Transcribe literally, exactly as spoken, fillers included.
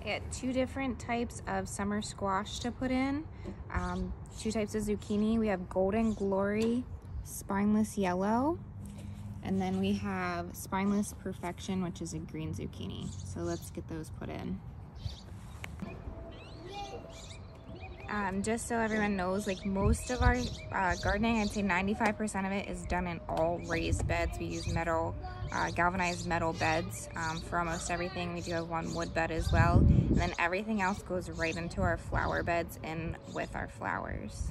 I get two different types of summer squash to put in, um, two types of zucchini. We have Golden Glory, Spineless Yellow, and then we have Spineless Perfection, which is a green zucchini. So let's get those put in. Um, just so everyone knows, like most of our uh, gardening, I'd say ninety-five percent of it is done in all raised beds. We use metal, uh, galvanized metal beds um, for almost everything. We do have one wood bed as well. And then everything else goes right into our flower beds and with our flowers.